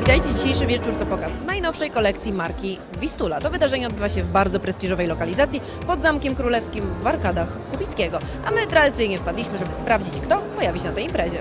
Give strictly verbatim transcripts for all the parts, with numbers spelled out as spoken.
Witajcie, dzisiejszy wieczór to pokaz najnowszej kolekcji marki Vistula. To wydarzenie odbywa się w bardzo prestiżowej lokalizacji pod Zamkiem Królewskim w Arkadach Kubickiego, a my tradycyjnie wpadliśmy, żeby sprawdzić, kto pojawi się na tej imprezie.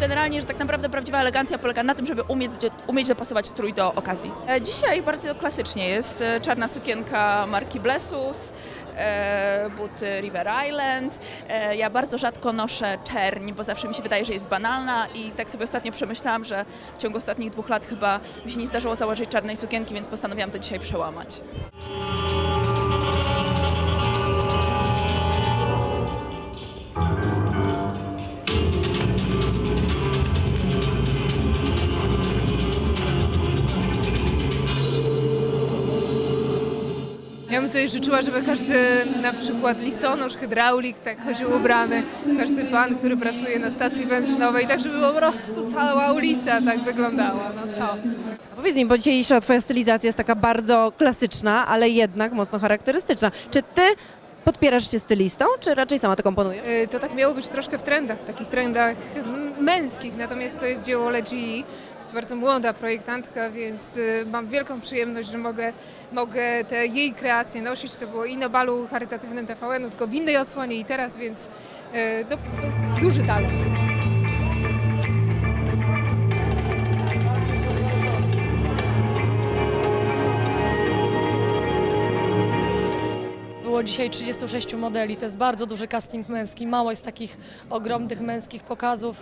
Generalnie, że tak naprawdę prawdziwa elegancja polega na tym, żeby umieć, umieć dopasować strój do okazji. Dzisiaj bardzo klasycznie jest czarna sukienka marki Blessus, buty River Island. Ja bardzo rzadko noszę czerń, bo zawsze mi się wydaje, że jest banalna i tak sobie ostatnio przemyślałam, że w ciągu ostatnich dwóch lat chyba mi się nie zdarzyło założyć czarnej sukienki, więc postanowiłam to dzisiaj przełamać. Ja bym sobie życzyła, żeby każdy na przykład listonosz, hydraulik tak chodził ubrany, każdy pan, który pracuje na stacji benzynowej, tak żeby po prostu cała ulica tak wyglądała, no co. A powiedz mi, bo dzisiejsza twoja stylizacja jest taka bardzo klasyczna, ale jednak mocno charakterystyczna. Czy ty podpierasz się stylistą, czy raczej sama to komponujesz? Yy, to tak miało być troszkę w trendach, w takich trendach męskich, natomiast to jest dzieło Ledi. Jest bardzo młoda projektantka, więc y, mam wielką przyjemność, że mogę, mogę te jej kreacje nosić. To było i na balu charytatywnym T V N-u, tylko w innej odsłonie i teraz, więc y, do, do, duży talent. Było dzisiaj trzydziestu sześciu modeli, to jest bardzo duży casting męski, mało jest takich ogromnych męskich pokazów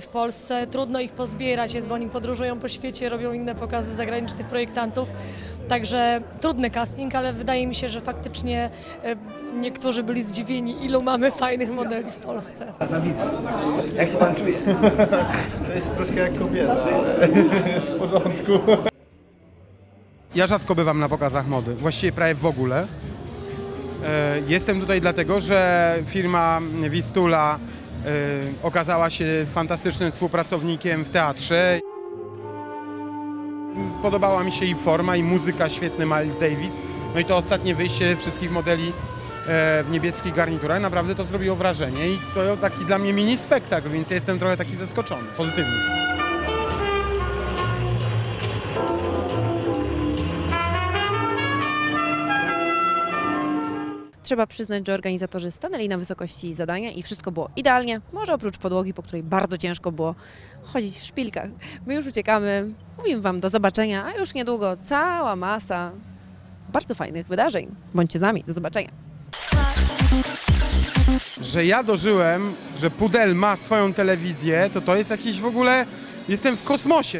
w Polsce, trudno ich pozbierać jest, bo oni podróżują po świecie, robią inne pokazy zagranicznych projektantów, także trudny casting, ale wydaje mi się, że faktycznie niektórzy byli zdziwieni, ilu mamy fajnych modeli w Polsce. Jak się pan czuje? To jest troszkę jak kobieta, jest w porządku. Ja rzadko bywam na pokazach mody, właściwie prawie w ogóle. Jestem tutaj dlatego, że firma Vistula okazała się fantastycznym współpracownikiem w teatrze. Podobała mi się i forma, i muzyka, świetny Miles Davis. No i to ostatnie wyjście wszystkich modeli w niebieskich garniturach naprawdę to zrobiło wrażenie i to taki dla mnie mini spektakl, więc ja jestem trochę taki zaskoczony, pozytywnie. Trzeba przyznać, że organizatorzy stanęli na wysokości zadania i wszystko było idealnie, może oprócz podłogi, po której bardzo ciężko było chodzić w szpilkach. My już uciekamy, mówimy wam do zobaczenia, a już niedługo cała masa bardzo fajnych wydarzeń. Bądźcie z nami, do zobaczenia. Że ja dożyłem, że Pudel ma swoją telewizję, to to jest jakiś w ogóle, jestem w kosmosie.